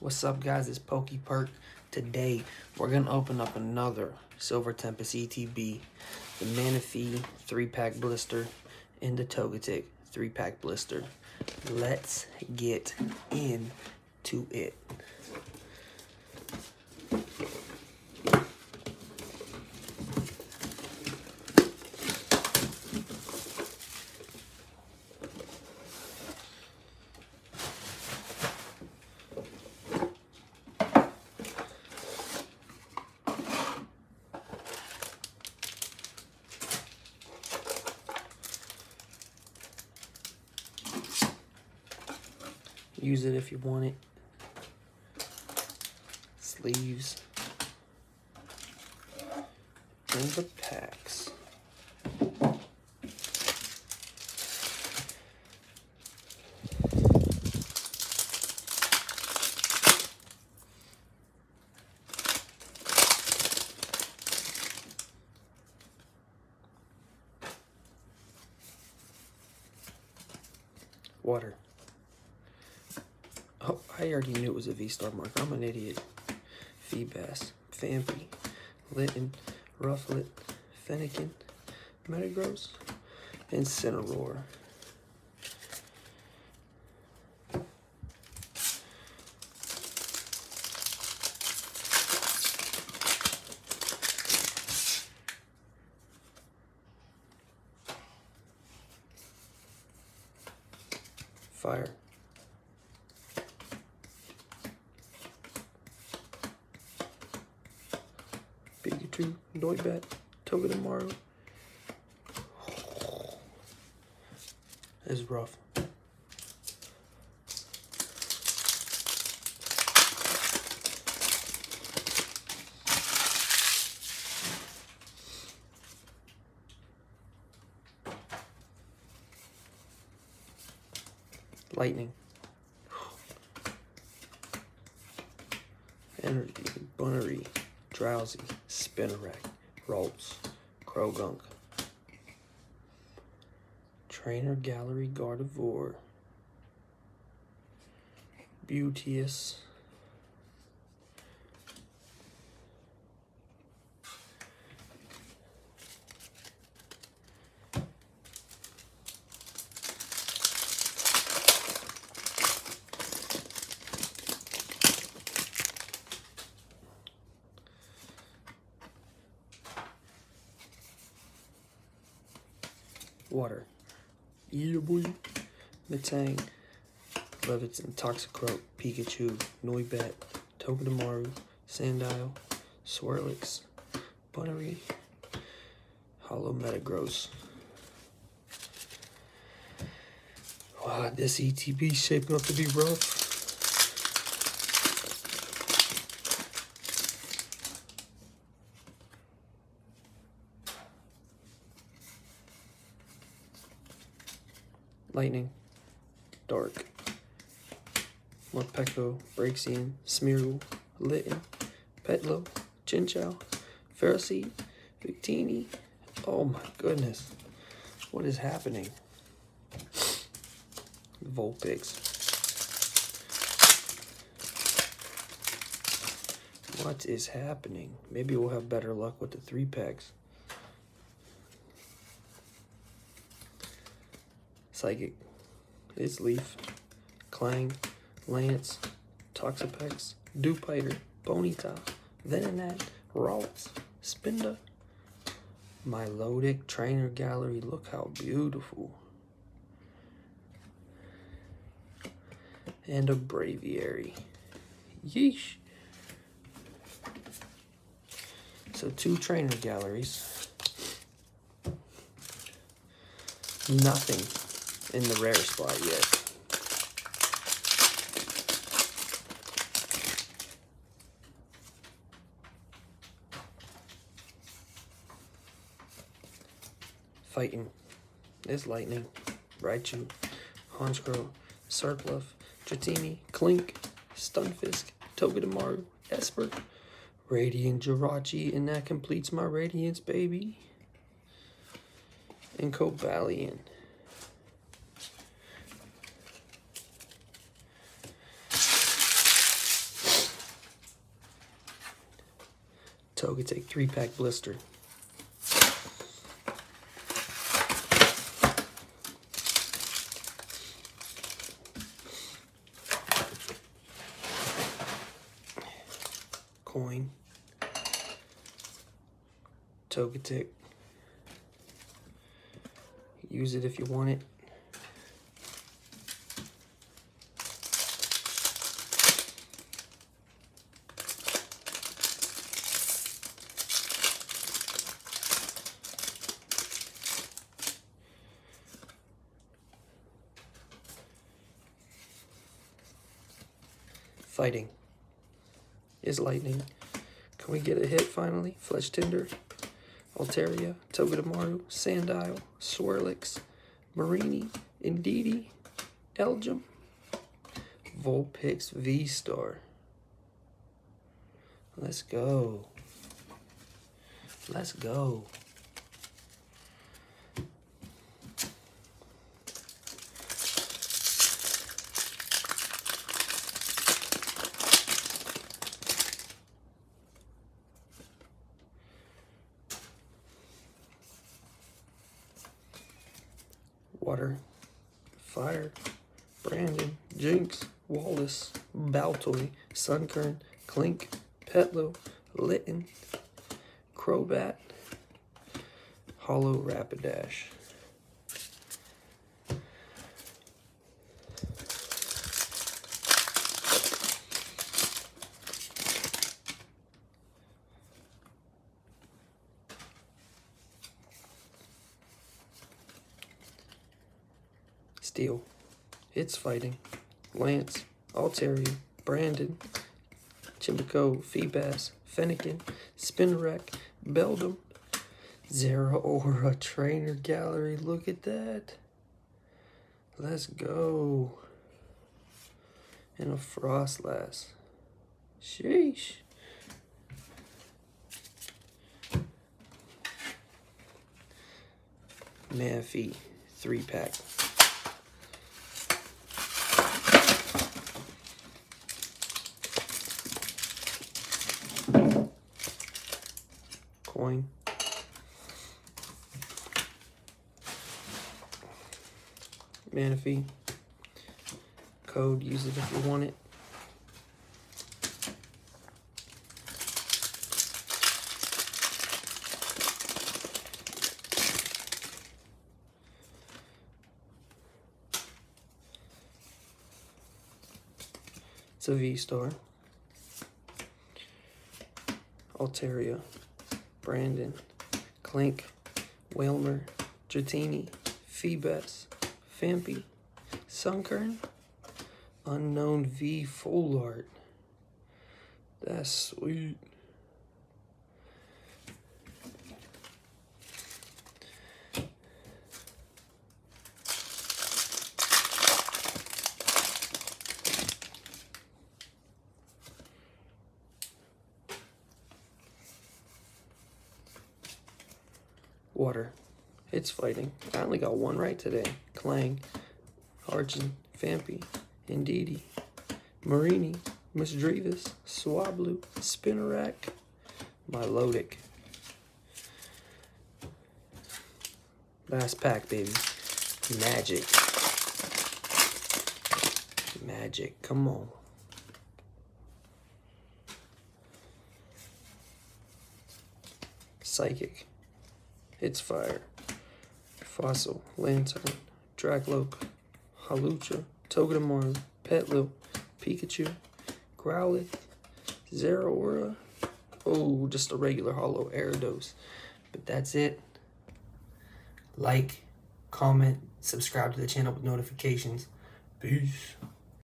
What's up, guys? It's Pokey Perk. Today we're gonna open up another Silver Tempest ETB, the Manaphy 3-pack blister, and the Togetic 3-pack blister. Let's get into it. Use it if you want it. Sleeves. And the packs. Water. Oh, I already knew it was a V-Star mark. I'm an idiot. Feebas, Fampi, Litten, Rufflet, Fennekin, Metagross, Incineroar. Fire. Pikachu, Noibat, Togedemaru. Oh, this is rough. Lightning. Energy, Bunnery. Drowsy, Spinnerack, Rolls, Croagunk, Trainer Gallery, Gardevoir, Beauteous, Water. Yeah, boy. Metang. Litten, Toxicroak. Pikachu. Noibat. Togedemaru. Sandile. Swirlix. Bunnery. Hollow Metagross. Wow, this ETB is shaping up to be rough. Lightning, Dark, Morpeko, Breaksian, Smeargle, Litten, Petlo, Chinchou, Ferroseed, Victini. Oh my goodness. What is happening? Vulpix. What is happening? Maybe we'll have better luck with the 3-packs. Psychic, it's Leaf, Clang, Lance, Toxapex, Dewpider, Ponyta, Venonat, Ralts, Spinda, Milotic, Trainer Gallery. Look how beautiful. And a Braviary. Yeesh. So 2 Trainer Galleries. Nothing in the rare spot yet. Fighting. It's Lightning, Raichu, Honchkrow, Surpluff, Dratini, Clink, Stunfisk, Togedemaru, Esper, Radiant Jirachi, and that completes my Radiance, baby. And Cobalion. Togetic 3-pack blister. Coin. Togetic. Use it if you want it. Fighting is lightning. Can we get a hit finally? Fletch Tinder, Altaria, Togedemaru, Sandile, Swirlix, Marini, Indeedee, Elgium, Vulpix, V-Star. Let's go. Let's go. Water, Fire, Brandon, Jinx, Wallace, Baltoy, Sunkern, Clink, Petlo, Litten, Crobat, Hollow Rapidash. Steel, It's Fighting, Lance, Altaria, Brandon, Chimbico, Feebas, Fennekin, Spinnerack, Beldum, Zeraora, Trainer Gallery. Look at that. Let's go. And a Frostlass. Sheesh. Manaphy, 3-pack. Coin. Manaphy. Code, use it if you want it. It's a V-Star. Altaria. Brandon, Clink, Wailmer, Dratini, Feebas, Fampy, Sunkern, Unknown V Full Art. That's sweet. Water, It's Fighting. I only got one right today. Clang, Arjun, Fampy, Indeedee, Marini, Misdreavus, Swablu, Spinnerack, Milotic. Last pack, baby. Magic. Magic, come on. Psychic. It's Fire, Fossil, Lantern, Dracloak, Halucha, Togedemaru, Petlo, Pikachu, Growlithe, Zeraora. Oh, just a regular hollow Gyarados. But that's it. Like, comment, subscribe to the channel with notifications. Peace.